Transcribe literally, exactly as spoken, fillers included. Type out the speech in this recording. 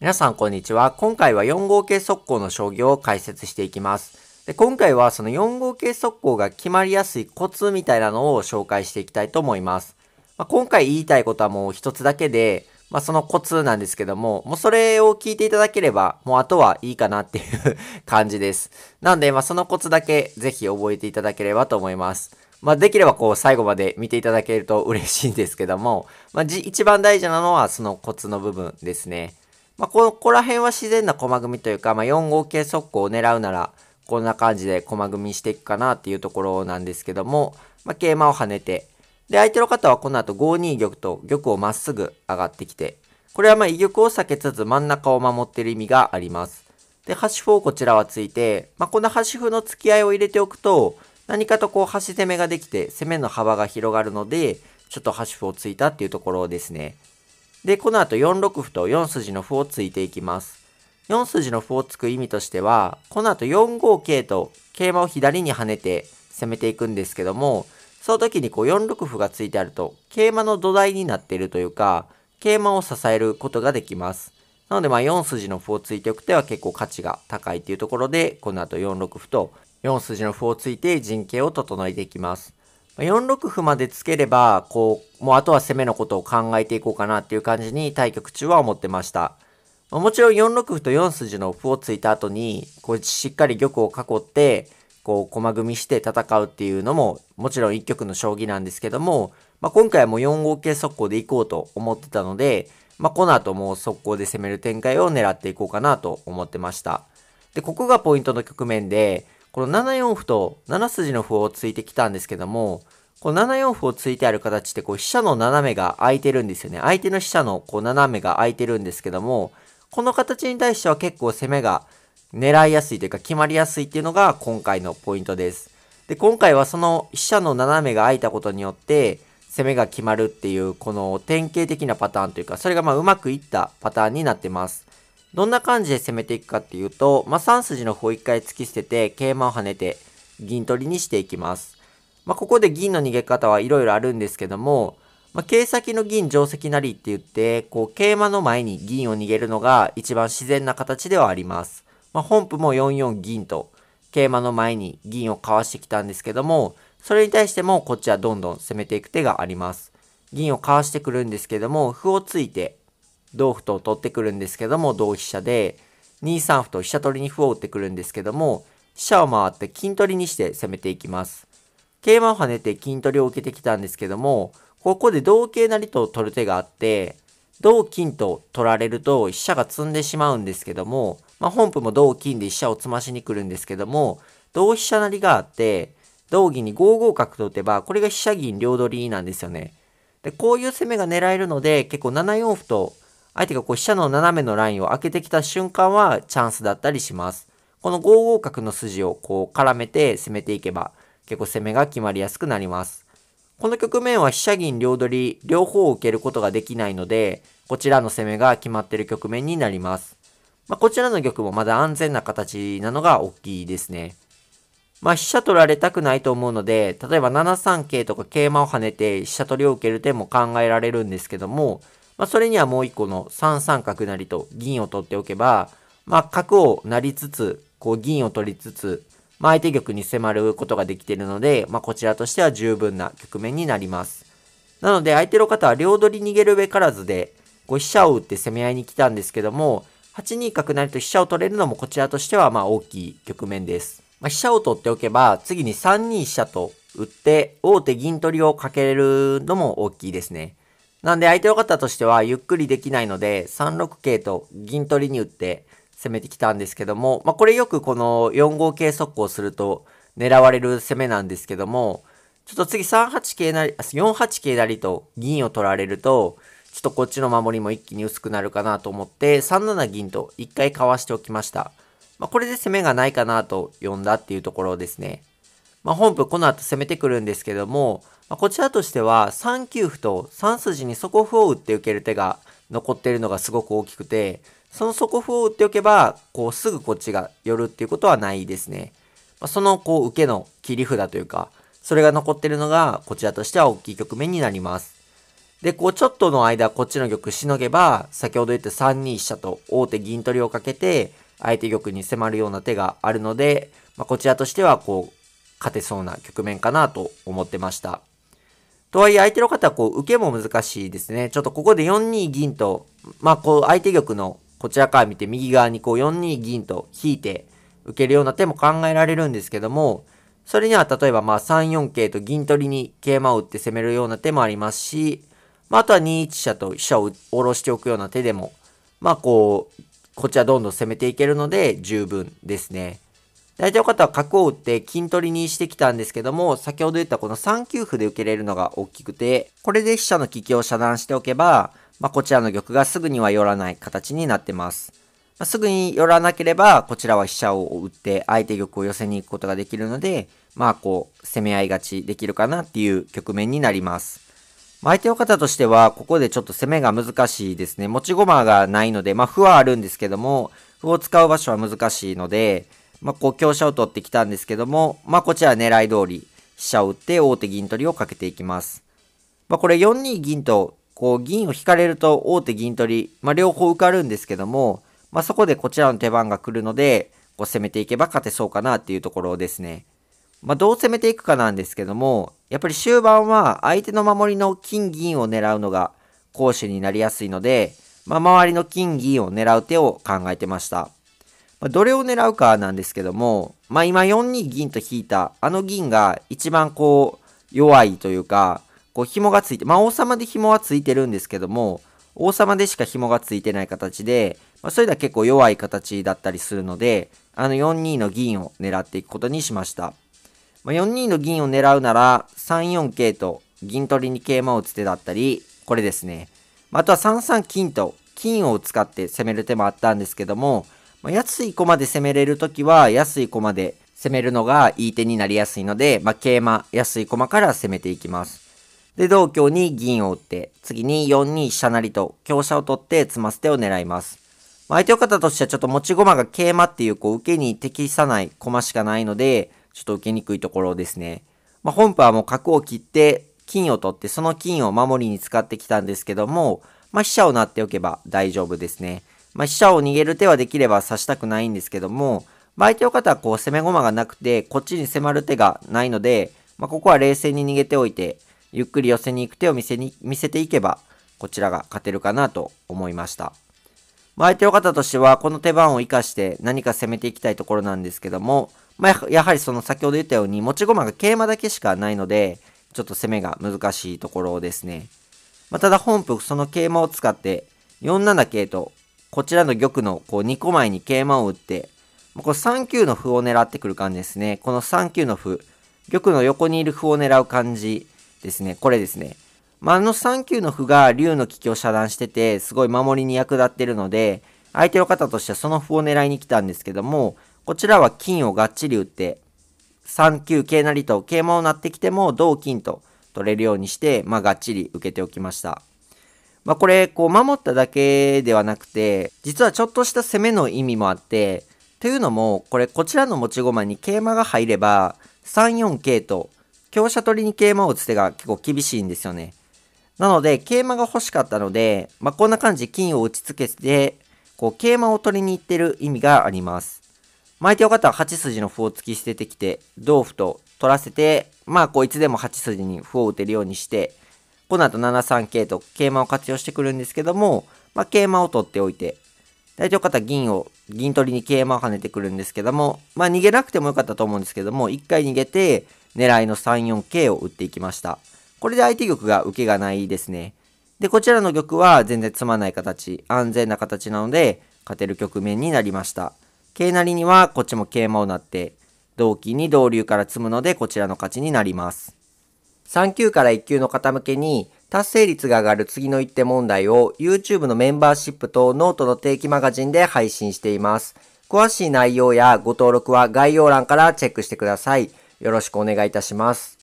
皆さんこんにちは。今回はよん号系速攻の将棋を解説していきます。で、今回はそのよん号系速攻が決まりやすいコツみたいなのを紹介していきたいと思います。まあ、今回言いたいことはもう一つだけで、まあ、そのコツなんですけども、もうそれを聞いていただければ、もうあとはいいかなっていう感じです。なんで、まあ、そのコツだけぜひ覚えていただければと思います。まあ、できればこう最後まで見ていただけると嬉しいんですけども、まあ、じ一番大事なのはそのコツの部分ですね。まあ、ここら辺は自然な駒組みというか、まあ、よん号系速攻を狙うなら、こんな感じで駒組みしていくかなっていうところなんですけども、まあ、桂馬を跳ねて、で、相手の方はこの後ご二玉と玉をまっすぐ上がってきて、これはまあ、居玉を避けつつ真ん中を守っている意味があります。で、端歩をこちらはついて、まあ、この端歩の付き合いを入れておくと、何かとこう端攻めができて、攻めの幅が広がるので、ちょっと端歩をついたっていうところですね。で、この後よん六歩とよん筋の歩を突いていきます。よん筋の歩を突く意味としては、この後よん五桂と桂馬を左に跳ねて攻めていくんですけども、その時にこうよん六歩がついてあると、桂馬の土台になっているというか、桂馬を支えることができます。なのでまあよん筋の歩を突いておく手は結構価値が高いっていうところで、この後よん六歩とよん筋の歩を突いて陣形を整えていきます。よん六歩までつければ、こう、もうあとは攻めのことを考えていこうかなっていう感じに対局中は思ってました。もちろんよん六歩とよん筋の歩をついた後に、こうしっかり玉を囲って、こう駒組みして戦うっていうのも、もちろん一局の将棋なんですけども、まあ、今回はもうよん号系速攻でいこうと思ってたので、まあ、この後もう速攻で攻める展開を狙っていこうかなと思ってました。で、ここがポイントの局面で、このなな四歩となな筋の歩を突いてきたんですけども、このなな四歩を突いてある形ってこう飛車の斜めが空いてるんですよね。相手の飛車のこう斜めが空いてるんですけども、この形に対しては結構攻めが狙いやすいというか決まりやすいっていうのが今回のポイントです。で、今回はその飛車の斜めが空いたことによって攻めが決まるっていうこの典型的なパターンというか、それがまあうまくいったパターンになってます。どんな感じで攻めていくかっていうと、まあ、さん筋の歩を一回突き捨てて、桂馬を跳ねて、銀取りにしていきます。まあ、ここで銀の逃げ方はいろいろあるんですけども、まあ、桂先の銀定石なりって言って、こう、桂馬の前に銀を逃げるのが一番自然な形ではあります。まあ、本譜もよん四銀と、桂馬の前に銀をかわしてきたんですけども、それに対してもこっちはどんどん攻めていく手があります。銀をかわしてくるんですけども、歩を突いて、同歩と取ってくるんですけども、同飛車で、に三歩と飛車取りに歩を打ってくるんですけども、飛車を回って金取りにして攻めていきます。桂馬を跳ねて金取りを受けてきたんですけども、ここで同桂成と取る手があって、同金と取られると飛車が詰んでしまうんですけども、まあ、本譜も同金で飛車を詰ましに来るんですけども、同飛車成があって、同銀にご五角と打てば、これが飛車銀両取りなんですよね。で、こういう攻めが狙えるので、結構なな四歩と、相手がこう飛車の斜めのラインを開けてきた瞬間はチャンスだったりします。このご五角の筋をこう絡めて攻めていけば結構攻めが決まりやすくなります。この局面は飛車銀両取り両方を受けることができないので、こちらの攻めが決まっている局面になります。まあ、こちらの玉もまだ安全な形なのが大きいですね。まあ、飛車取られたくないと思うので、例えばなな三桂とか桂馬を跳ねて飛車取りを受ける手も考えられるんですけども、まあそれにはもう一個のさん三角成と銀を取っておけば、まあ角を成りつつ、こう銀を取りつつ、まあ相手玉に迫ることができているので、まあこちらとしては十分な局面になります。なので相手の方は両取り逃げるべからずで、こう飛車を打って攻め合いに来たんですけども、はち二角成と飛車を取れるのもこちらとしてはまあ大きい局面です。まあ飛車を取っておけば、次にさん二飛車と打って、王手銀取りをかけれるのも大きいですね。なんで相手の方としてはゆっくりできないのでさん六桂と銀取りに打って攻めてきたんですけども、まあ、これよくこのよん号系速攻すると狙われる攻めなんですけども、ちょっと次さん八桂成、よん八桂成と銀を取られると、ちょっとこっちの守りも一気に薄くなるかなと思ってさん七銀と一回かわしておきました。まあ、これで攻めがないかなと読んだっていうところですね。まあ、本譜この後攻めてくるんですけども、まあ、こちらとしてはさん九歩とさん筋に底歩を打って受ける手が残っているのがすごく大きくて、その底歩を打っておけば、こうすぐこっちが寄るっていうことはないですね。まあ、そのこう受けの切り札というか、それが残っているのがこちらとしては大きい局面になります。で、こうちょっとの間こっちの玉しのげば、先ほど言ったさんに飛車と王手銀取りをかけて、相手玉に迫るような手があるので、まあ、こちらとしてはこう、勝てそうな局面かなと思ってました。とはいえ相手の方はこう、受けも難しいですね。ちょっとここでよんに銀と、まあこう相手玉のこちらから見て右側にこうよんに銀と引いて受けるような手も考えられるんですけども、それには例えばまあさんよん桂と銀取りに桂馬を打って攻めるような手もありますし、まああとはにいち飛車と飛車を下ろしておくような手でも、まあこう、こちらどんどん攻めていけるので十分ですね。相手の方は角を打って金取りにしてきたんですけども、先ほど言ったこのさん九歩で受けれるのが大きくて、これで飛車の利きを遮断しておけば、まあ、こちらの玉がすぐには寄らない形になってます。まあ、すぐに寄らなければ、こちらは飛車を打って相手玉を寄せに行くことができるので、まあこう攻め合い勝ちできるかなっていう局面になります。まあ、相手の方としては、ここでちょっと攻めが難しいですね。持ち駒がないので、まあ歩はあるんですけども、歩を使う場所は難しいので、まあ、こう、香車を取ってきたんですけども、まあ、こちらは狙い通り、飛車を打って王手銀取りをかけていきます。まあ、これよんに銀と、こう、銀を引かれると王手銀取り、まあ、両方受かるんですけども、まあ、そこでこちらの手番が来るので、こう、攻めていけば勝てそうかなっていうところですね。まあ、どう攻めていくかなんですけども、やっぱり終盤は相手の守りの金銀を狙うのが攻守になりやすいので、まあ、周りの金銀を狙う手を考えてました。どれを狙うかなんですけども、まあ今よんに銀と引いたあの銀が一番こう弱いというか、こう紐がついて、まあ王様で紐はついてるんですけども、王様でしか紐がついてない形で、まあそれでは結構弱い形だったりするので、あのよんにの銀を狙っていくことにしました。まあ、よんにの銀を狙うならさんよん桂と銀取りに桂馬を打つ手だったり、これですね。あとはさんさん金と金を使って攻める手もあったんですけども、まあ、安い駒で攻めれるときは、安い駒で攻めるのがいい手になりやすいので、まあ、桂馬、安い駒から攻めていきます。で、同香に銀を打って、次によんに飛車成と香車を取って詰ます手を狙います。まあ、相手の方としてはちょっと持ち駒が桂馬っていう、こう、受けに適さない駒しかないので、ちょっと受けにくいところですね。まあ、本譜はもう角を切って、金を取って、その金を守りに使ってきたんですけども、まあ、飛車を成っておけば大丈夫ですね。まあ、飛車を逃げる手はできれば指したくないんですけども、まあ、相手の方はこう攻め駒がなくて、こっちに迫る手がないので、まあ、ここは冷静に逃げておいて、ゆっくり寄せに行く手を見せに、見せていけば、こちらが勝てるかなと思いました。まあ、相手の方としては、この手番を生かして何か攻めていきたいところなんですけども、まあ、やはりその先ほど言ったように持ち駒が桂馬だけしかないので、ちょっと攻めが難しいところですね。まあ、ただ本譜その桂馬を使って、よんなな桂と、こちらの玉のこうにこまえに桂馬を打って、このさん九の歩を狙ってくる感じですね。このさん九の歩、玉の横にいる歩を狙う感じですね。これですね。まあ、あのさん九の歩が竜の利きを遮断してて、すごい守りに役立ってるので、相手の方としてはその歩を狙いに来たんですけども、こちらは金をがっちり打って、さん九桂成と桂馬を成ってきても同金と取れるようにして、まあ、がっちり受けておきました。まあこれ、こう、守っただけではなくて、実はちょっとした攻めの意味もあって、というのも、これ、こちらの持ち駒に桂馬が入れば、さんよん桂と、香車取りに桂馬を打つ手が結構厳しいんですよね。なので、桂馬が欲しかったので、まあこんな感じで金を打ちつけて、こう、桂馬を取りに行ってる意味があります。相手の方ははち筋の歩を突き捨ててきて、同歩と取らせて、まあこう、いつでもはち筋に歩を打てるようにして、この後ななさん桂と桂馬を活用してくるんですけども、まあ、桂馬を取っておいて、相手の方銀を、銀取りに桂馬を跳ねてくるんですけども、まあ逃げなくてもよかったと思うんですけども、一回逃げて、狙いのさんよん桂を打っていきました。これで相手玉が受けがないですね。で、こちらの玉は全然詰まない形、安全な形なので、勝てる局面になりました。桂成にはこっちも桂馬を成って、同金に同竜から詰むので、こちらの勝ちになります。さん級からいっ級の方向けに達成率が上がる次の一手問題を YouTube のメンバーシップとノートの定期マガジンで配信しています。詳しい内容やご登録は概要欄からチェックしてください。よろしくお願いいたします。